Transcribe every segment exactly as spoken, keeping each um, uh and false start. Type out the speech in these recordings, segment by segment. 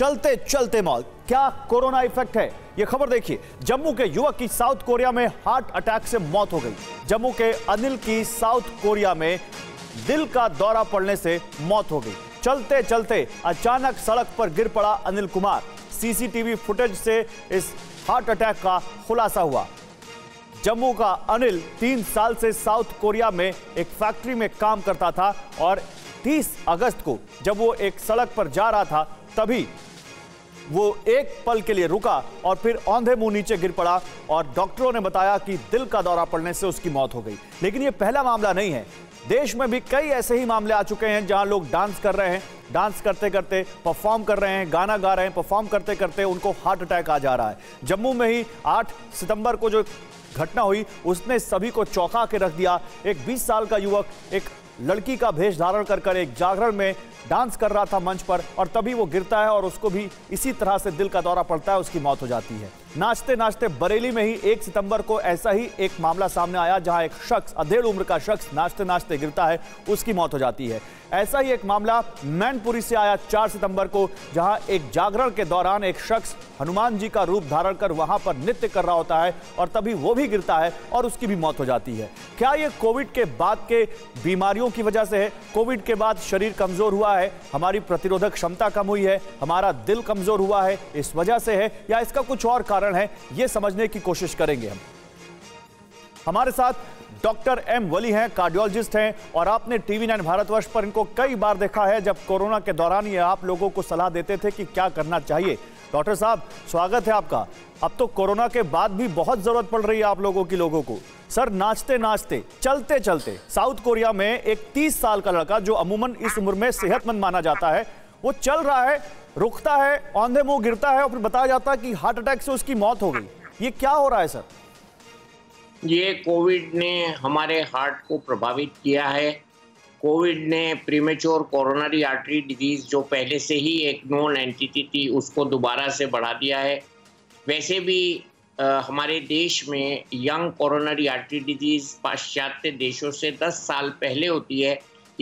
चलते चलते मौत, क्या कोरोना इफेक्ट है? यह खबर देखिए। जम्मू के युवक की साउथ कोरिया में हार्ट अटैक से मौत हो गई। जम्मू के अनिल की साउथ कोरिया में दिल का दौरा पड़ने से मौत हो गई। चलते चलते अचानक सड़क पर गिर पड़ा अनिल कुमार। सीसीटीवी फुटेज से इस हार्ट अटैक का खुलासा हुआ। जम्मू का अनिल तीन साल से साउथ कोरिया में एक फैक्ट्री में काम करता था और तीस अगस्त को जब वो एक सड़क पर जा रहा था तभी वो एक पल के लिए रुका और फिर औंधे मुंह नीचे गिर पड़ा और डॉक्टरों ने बताया कि दिल का दौरा पड़ने से उसकी मौत हो गई। लेकिन ये पहला मामला नहीं है। देश में भी कई ऐसे ही मामले आ चुके हैं जहां लोग डांस कर रहे हैं, डांस करते करते परफॉर्म कर रहे हैं, गाना गा रहे हैं, परफॉर्म करते करते उनको हार्ट अटैक आ जा रहा है। जम्मू में ही आठ सितंबर को जो घटना हुई उसने सभी को चौंका के रख दिया। एक बीस साल का युवक एक लड़की का भेष धारण कर कर एक जागरण में डांस कर रहा था मंच पर और तभी वो गिरता है और उसको भी इसी तरह से दिल का दौरा पड़ता है, उसकी मौत हो जाती है। नाचते नाचते बरेली में ही एक सितंबर को ऐसा ही एक मामला सामने आया जहां एक शख्स, अधेड़ उम्र का शख्स, नाचते नाचते गिरता है, उसकी मौत हो जाती है। ऐसा ही एक मामला मैनपुरी से आया चार सितंबर को, जहां एक जागरण के दौरान एक शख्स हनुमान जी का रूप धारण कर वहां पर नृत्य कर रहा होता है और तभी वो भी गिरता है और उसकी भी मौत हो जाती है। क्या ये कोविड के बाद के बीमारियों की वजह से है? कोविड के बाद शरीर कमजोर हुआ है, हमारी प्रतिरोधक क्षमता कम हुई है, हमारा दिल कमजोर हुआ है, इस वजह से है या इसका कुछ और कारण है? यह समझने की कोशिश करेंगे हम। हमारे साथ डॉक्टर एम वली हैं, कार्डियोलॉजिस्ट हैं और आपने टीवी नाइन भारतवर्ष पर इनको कई बार देखा है जब कोरोना के दौरान ये आप लोगों को सलाह देते थे कि क्या करना चाहिए। डॉक्टर साहब, स्वागत है आपका। अब तो कोरोना के बाद भी बहुत जरूरत पड़ रही है आप लोगों की, लोगों को। सर, नाचते नाचते चलते चलते साउथ कोरिया में एक तीस साल का लड़का जो अमूमन इस उम्र में सेहतमंद माना जाता है, वो चल रहा है, रुकता है, औंधे मुंह गिरता है और फिर बताया जाता है कि हार्ट अटैक से उसकी मौत हो गई। ये क्या हो रहा है सर? ये कोविड ने हमारे हार्ट को प्रभावित किया है। कोविड ने प्रीमेच्योर कोरोनरी आर्टरी डिजीज जो पहले से ही एक नोन एंटिटी थी उसको दोबारा से बढ़ा दिया है। वैसे भी आ, हमारे देश में यंग कोरोनरी आर्टरी डिजीज पाश्चात्य देशों से दस साल पहले होती है।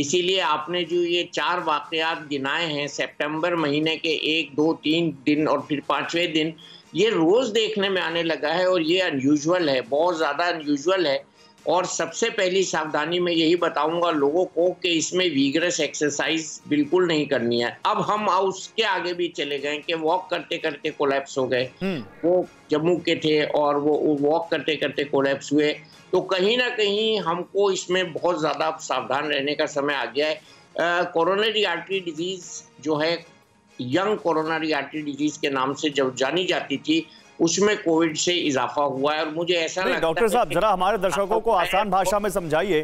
इसीलिए आपने जो ये चार वाकयात गिनाए हैं सितंबर महीने के एक दो तीन दिन और फिर पाँचवें दिन, ये रोज़ देखने में आने लगा है और ये अनयूजुअल है, बहुत ज़्यादा अनयूजुअल है। और सबसे पहली सावधानी मैं यही बताऊंगा लोगों को कि इसमें वीगरस एक्सरसाइज बिल्कुल नहीं करनी है। अब हम उसके आगे भी चले गए कि वॉक करते करते कोलैप्स हो गए। वो जम्मू के थे और वो वॉक करते करते कोलैप्स हुए। तो कहीं ना कहीं हमको इसमें बहुत ज़्यादा सावधान रहने का समय आ गया है। कोरोनरी आर्टरी डिजीज़ जो है, यंग कोरोनरी आर्टरी डिजीज़ के नाम से जब जानी जाती थी, उसमें कोविड से इजाफा हुआ है। और मुझे ऐसा लगता है। डॉक्टर साहब, जरा हमारे दर्शकों को आसान भाषा में समझाइए,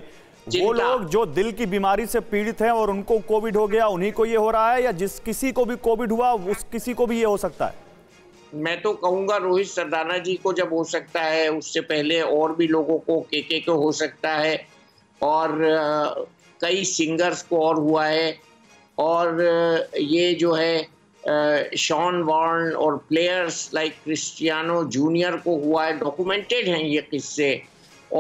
वो लोग जो दिल की बीमारी से पीड़ित हैं और उनको कोविड हो गया उन्हीं को ये हो रहा है, या जिस किसी को भी कोविड हुआ उस किसी को भी ये हो सकता है? मैं तो कहूंगा रोहित सरदाना जी को जब हो सकता है, उससे पहले और भी लोगों को के के को हो सकता है और कई सिंगर्स को और हुआ है। और ये जो है शॉन वॉर्न और प्लेयर्स लाइक क्रिस्टियानो जूनियर को हुआ है, डॉक्यूमेंटेड हैं ये किस्से।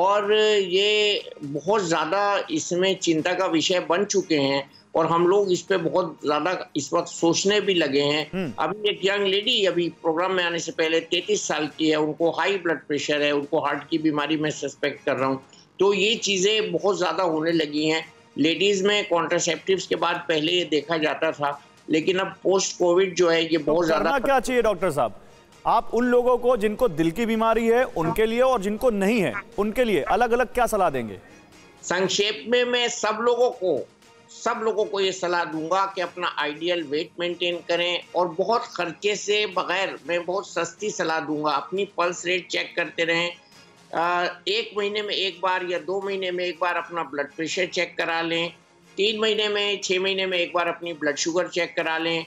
और ये बहुत ज़्यादा इसमें चिंता का विषय बन चुके हैं और हम लोग इस पे बहुत ज़्यादा इस वक्त सोचने भी लगे हैं। अभी एक यंग लेडी अभी प्रोग्राम में आने से पहले तैंतीस साल की है, उनको हाई ब्लड प्रेशर है, उनको हार्ट की बीमारी में सस्पेक्ट कर रहा हूँ। तो ये चीज़ें बहुत ज़्यादा होने लगी हैं। लेडीज़ में कॉन्ट्रासेप्टिव्स के बाद पहले ये देखा जाता था, लेकिन अब पोस्ट कोविड जो है ये बहुत ज़्यादा। करना क्या चाहिए डॉक्टर साहब? आप उन लोगों को जिनको दिल की बीमारी है उनके लिए और जिनको नहीं है उनके लिए अलग अलग क्या सलाह देंगे? संक्षेप में मैं सब लोगों को सब लोगों को ये सलाह दूंगा कि अपना आइडियल वेट मेंटेन करें और बहुत खर्चे से बगैर, मैं बहुत सस्ती सलाह दूंगा, अपनी पल्स रेट चेक करते रहें। एक महीने में एक बार या दो महीने में एक बार अपना ब्लड प्रेशर चेक करा लें। तीन महीने में, छः महीने में एक बार अपनी ब्लड शुगर चेक करा लें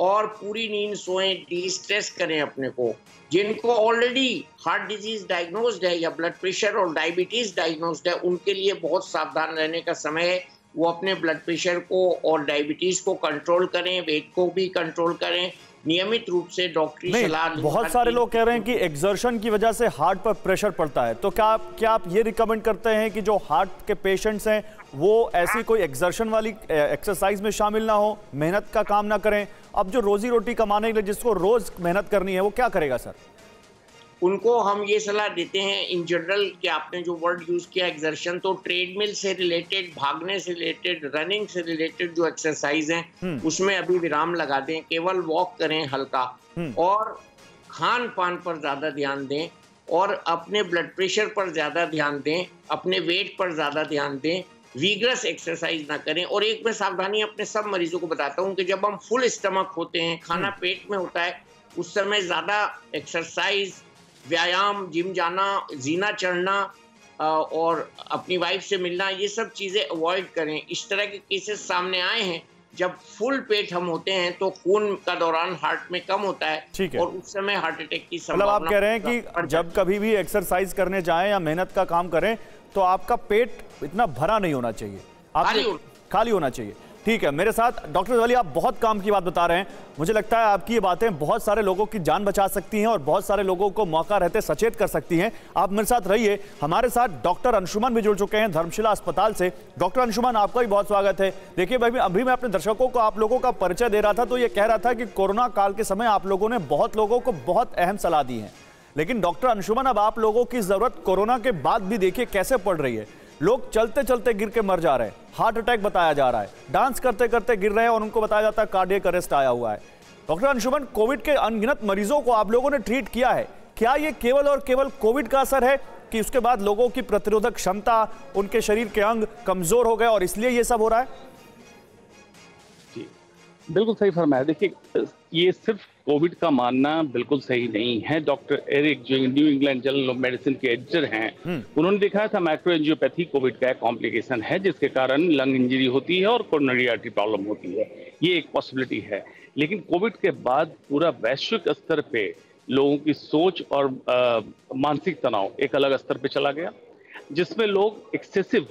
और पूरी नींद सोएं, डी स्ट्रेस करें अपने को। जिनको ऑलरेडी हार्ट डिजीज डायग्नोस्ड है या ब्लड प्रेशर और डायबिटीज़ डायग्नोस्ड है, उनके लिए बहुत सावधान रहने का समय है। वो अपने ब्लड प्रेशर को और डायबिटीज को कंट्रोल करें, वेट को भी कंट्रोल करें, नियमित रूप से डॉक्टरी सलाह। बहुत सारे लोग कह रहे हैं कि एक्सर्शन की वजह से हार्ट पर प्रेशर पड़ता है, तो क्या आप क्या आप ये रिकमेंड करते हैं कि जो हार्ट के पेशेंट्स हैं वो ऐसी कोई एक्सर्शन वाली एक्सरसाइज में शामिल ना हो, मेहनत का काम ना करें? अब जो रोजी रोटी कमाने के लिए जिसको रोज मेहनत करनी है वो क्या करेगा सर? उनको हम ये सलाह देते हैं इन जनरल कि आपने जो वर्ड यूज़ किया एक्सर्शन, तो ट्रेडमिल से रिलेटेड, भागने से रिलेटेड, रनिंग से रिलेटेड जो एक्सरसाइज हैं उसमें अभी विराम लगा दें, केवल वॉक करें हल्का, और खान पान पर ज़्यादा ध्यान दें, और अपने ब्लड प्रेशर पर ज़्यादा ध्यान दें, अपने वेट पर ज़्यादा ध्यान दें, वीगरस एक्सरसाइज ना करें। और एक मैं सावधानी अपने सब मरीजों को बताता हूँ कि जब हम फुल स्टमक होते हैं, खाना पेट में होता है, उस समय ज़्यादा एक्सरसाइज, व्यायाम, जिम जाना, जीना चढ़ना और अपनी वाइफ से मिलना, ये सब चीज़ें अवॉइड करें। इस तरह के केसेस सामने आए हैं। जब फुल पेट हम होते हैं तो खून का दौरान हार्ट में कम होता है, और उस समय हार्ट अटैक की संभावना। मतलब आप कह रहे हैं कि जब कभी भी एक्सरसाइज करने जाएं या मेहनत का काम करें तो आपका पेट इतना भरा नहीं होना चाहिए, आपको खाली होना चाहिए। ठीक है, मेरे साथ डॉक्टर वाली आप बहुत काम की बात बता रहे हैं। मुझे लगता है आपकी ये बातें बहुत सारे लोगों की जान बचा सकती हैं और बहुत सारे लोगों को मौका रहते सचेत कर सकती हैं। आप मेरे साथ रहिए। हमारे साथ डॉक्टर अंशुमन भी जुड़ चुके हैं धर्मशिला अस्पताल से। डॉक्टर अंशुमन, आपका भी बहुत स्वागत है। देखिए भाई, अभी मैं अपने दर्शकों को आप लोगों का परिचय दे रहा था तो ये कह रहा था कि कोरोना काल के समय आप लोगों ने बहुत लोगों को बहुत अहम सलाह दी है, लेकिन डॉक्टर अंशुमन अब आप लोगों की जरूरत कोरोना के बाद भी देखिए कैसे पड़ रही है। लोग चलते चलते गिर के मर जा रहे हैं, हार्ट अटैक बताया जा रहा है, डांस करते करते गिर रहे हैं और उनको बताया जाता है कार्डियक अरेस्ट आया हुआ है। डॉक्टर अंशुमन, कोविड के अनगिनत मरीजों को आप लोगों ने ट्रीट किया है, क्या ये केवल और केवल कोविड का असर है कि उसके बाद लोगों की प्रतिरोधक क्षमता, उनके शरीर के अंग कमजोर हो गए और इसलिए ये सब हो रहा है? बिल्कुल सही फरमाया। देखिए, ये सिर्फ कोविड का मानना बिल्कुल सही नहीं है। डॉक्टर एरिक जो New England journal of medicine के एडिटर हैं, उन्होंने दिखाया था माइक्रोएंजियोपैथी कोविड का एक कॉम्प्लिकेशन है जिसके कारण लंग इंजरी होती है और कोरोनरी आर्टरी प्रॉब्लम होती है। ये एक पॉसिबिलिटी है, लेकिन कोविड के बाद पूरा वैश्विक स्तर पे लोगों की सोच और मानसिक तनाव एक अलग स्तर पर चला गया, जिसमें लोग एक्सेसिव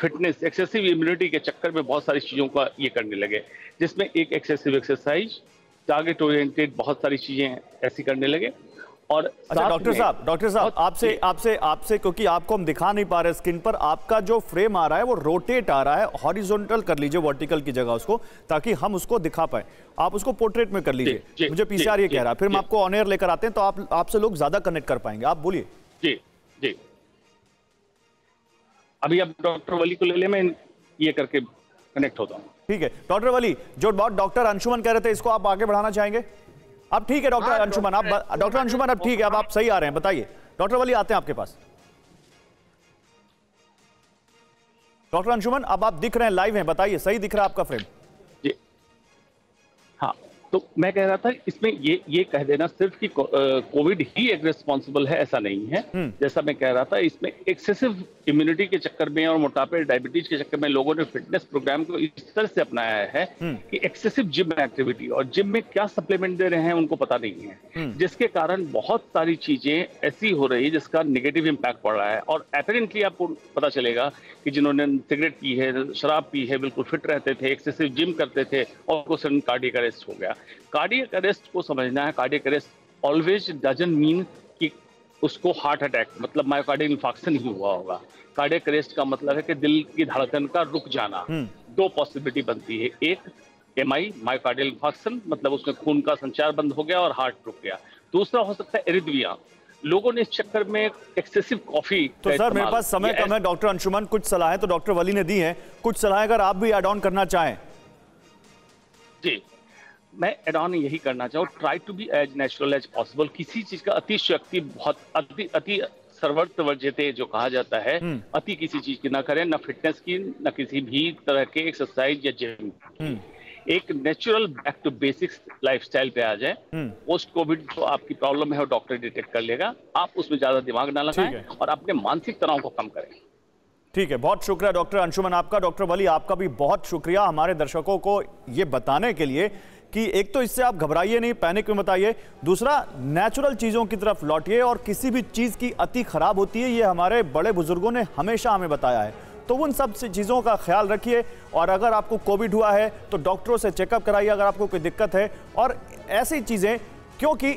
फिटनेस, एक्सेसिव इम्यूनिटी के चक्कर में बहुत सारी चीज़ों का ये करने लगे, जिसमें एक एक्सेसिव एक्सरसाइज, टारगेट ओरिएंटेड बहुत सारी चीज़ें ऐसी करने लगे। और अच्छा डॉक्टर साहब, डॉक्टर साहब आपसे आपसे आपसे क्योंकि आपको हम दिखा नहीं पा रहे स्क्रीन पर, आपका जो फ्रेम आ रहा है वो रोटेट आ रहा है, हॉरिजॉन्टल कर लीजिए वर्टिकल की जगह उसको, ताकि हम उसको दिखा पाए। आप उसको पोर्ट्रेट में कर लीजिए, मुझे पीसीआर ये कह रहा है, फिर हम आपको ऑन एयर लेकर आते हैं तो आप आपसे लोग ज़्यादा कनेक्ट कर पाएंगे। आप बोलिए। जी जी, अभी आप डॉक्टर वाली को ले ले, मैं ये करके कनेक्ट होता हूँ। ठीक है डॉक्टर वाली, जो बात डॉक्टर अंशुमन कह रहे थे इसको आप आगे बढ़ाना चाहेंगे? अब ठीक है डॉक्टर अंशुमन, आप डॉक्टर अंशुमन अब ठीक है, अब आप सही आ रहे हैं, बताइए। डॉक्टर वाली आते हैं आपके पास। डॉक्टर अंशुमन, अब आप दिख रहे हैं, लाइव हैं, बताइए, सही दिख रहा है आपका फ्रेम? जी हाँ, तो मैं कह रहा था इसमें ये ये कह देना सिर्फ कि कोविड ही एक रिस्पॉन्सिबल है ऐसा नहीं है। जैसा मैं कह रहा था, इसमें एक्सेसिव इम्यूनिटी के चक्कर में और मोटापे, डायबिटीज के चक्कर में लोगों ने फिटनेस प्रोग्राम को इस तरह से अपनाया है कि एक्सेसिव जिम एक्टिविटी, और जिम में क्या सप्लीमेंट दे रहे हैं उनको पता नहीं है, जिसके कारण बहुत सारी चीजें ऐसी हो रही है जिसका निगेटिव इम्पैक्ट पड़ रहा है। और एपेरेंटली आपको पता चलेगा कि जिन्होंने सिगरेट पी है, शराब पी है, बिल्कुल फिट रहते थे, एक्सेसिव जिम करते थे, और उनको सडन कार्डियक अरेस्ट हो गया। कार्डियक अरेस्ट को समझना है, cardiac arrest always doesn't mean कि उसको हार्ट अटैक मतलब मायोकार्डियल इंफार्क्शन ही हुआ होगा। कार्डियक अरेस्ट का मतलब है कि दिल की धड़कन का रुक जाना। दो पॉसिबिलिटी बनती है, एक एमआई मायोकार्डियल इंफार्क्शन मतलब उसमें खून का संचार बंद हो गया और हार्ट रुक गया, दूसरा हो सकता है एरिथमिया। लोगों ने इस चक्कर में एक्सेसिव कॉफी। तो सर मेरे पास समय कम है, डॉक्टर अंशुमन कुछ सलाहें तो डॉक्टर वली ने दी है, कुछ सलाह अगर आप भी एड ऑन करना चाहें? जी, मैं एड ऑन यही करना चाहूँ, try to be as natural as possible. किसी चीज का अतिशयोक्ति, बहुत अति अति सर्वत्रवर्जिते जो कहा जाता है, अति किसी चीज की ना करें, ना फिटनेस की, ना किसी भी तरह के एक्सरसाइज या जिम की। एक natural back to basics lifestyle पे आ जाए। पोस्ट कोविड जो आपकी प्रॉब्लम है वो डॉक्टर डिटेक्ट कर लेगा, आप उसमें ज्यादा दिमाग ना लगाएं और अपने मानसिक तनाव को कम करें। ठीक है, बहुत शुक्रिया डॉक्टर अंशुमन आपका। डॉक्टर वली आपका भी बहुत शुक्रिया हमारे दर्शकों को ये बताने के लिए कि एक तो इससे आप घबराइए नहीं, पैनिक में बताइए, दूसरा नेचुरल चीज़ों की तरफ लौटिए, और किसी भी चीज़ की अति खराब होती है, ये हमारे बड़े बुजुर्गों ने हमेशा हमें बताया है। तो उन सब चीज़ों का ख्याल रखिए। और अगर आपको कोविड हुआ है तो डॉक्टरों से चेकअप कराइए अगर आपको कोई दिक्कत है। और ऐसी चीज़ें क्योंकि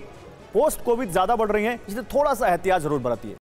पोस्ट कोविड ज़्यादा बढ़ रही हैं, इसलिए थोड़ा सा एहतियात ज़रूर बरतिए।